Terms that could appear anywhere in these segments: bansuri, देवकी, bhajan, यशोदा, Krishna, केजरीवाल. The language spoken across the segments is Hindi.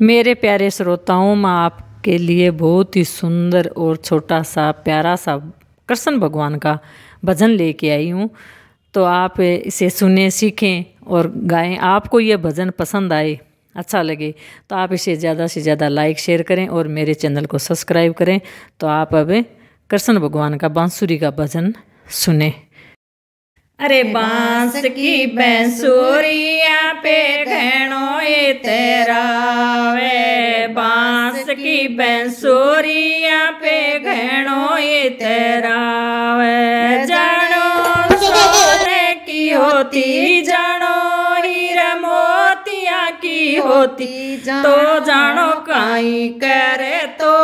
मेरे प्यारे श्रोताओं, मैं आपके लिए बहुत ही सुंदर और छोटा सा प्यारा सा कृष्ण भगवान का भजन लेके आई हूँ। तो आप इसे सुने, सीखें और गाएं। आपको ये भजन पसंद आए, अच्छा लगे तो आप इसे ज़्यादा से ज़्यादा लाइक शेयर करें और मेरे चैनल को सब्सक्राइब करें। तो आप अब कृष्ण भगवान का बांसुरी का भजन सुने। अरे बांस की बैंसुरिया पे घणो इतरावे, बांस की बैंसुरिया पे घणो इतरावे, जानो सोने की होती, जानो हीरा मोतिया की होती, तो जानो काई करे, तो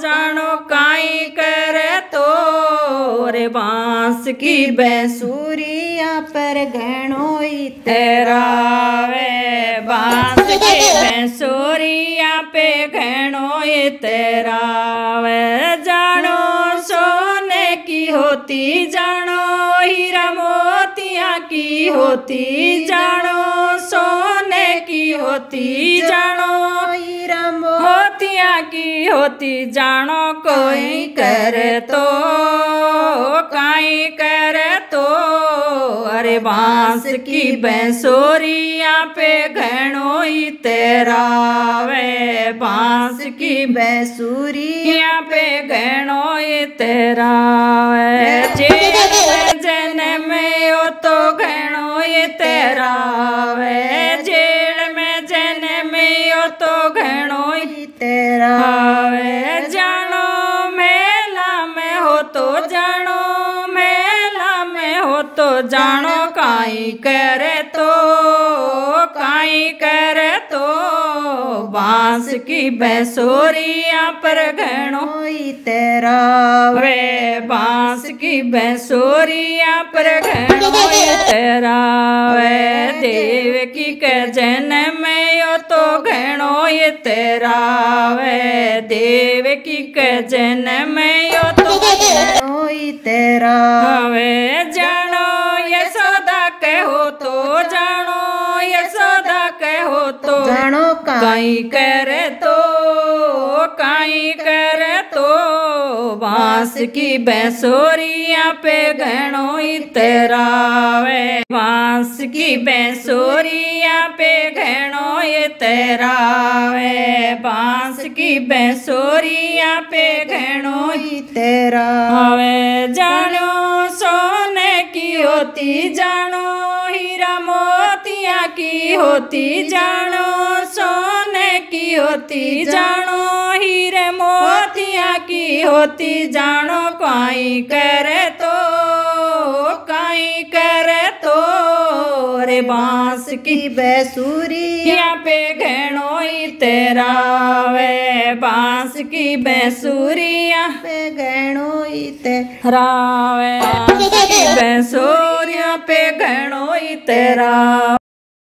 जानो काई करे तो। अरे बांस की बैंसुरिया पर घणो इतरावे, बांस की बैंसुरिया पे घणो इतरावे, जानो सोने की होती, जानो हीरा मोतिया की होती, जानो सोने की होती, जानो हीरा मोतिया की होती, जानो कोई करे तो काई करे तो। अरे बांस की बैंसुरिया पे घणो इतरावे, बांस की बैंसुरिया पे घणो इतरावे, जे जन्म में हो तो घणो इतरावे, जेड़ में जन्म में हो तो घणो इतरावे, जानो मेला में हो तो, जानो मेला में हो तो, जानो काई करे तो। बांस की बैंसुरिया पर घणो इतरावे, बांस की बैंसुरिया पर घणो इतरावे, देवकी के जन्म में हो तो घणो इतरावे, देवकी के जन्म में हो तो घणो इतरावे, जानो यशोदा के हो तो, जानो यशोदा के हो तो, जानो काई करे तो। बांस की बैंसुरिया पे घणो इतरावे, बांस की बैंसुरिया पे घणो इतरावे, बांस की बैंसुरिया पे घणो इतरावे, जानो सोने की होती, जानो हीरा मोतिया की होती, जानो सोने की होती, जानो हीरे मोतिया की होती, जानो काई करे तो। अरे बांस की बैंसुरिया पे घणो इतरावे, बांस की बैंसुरिया पे घणो इतरावे, बांस की बैंसुरिया पे घणो इतरावे।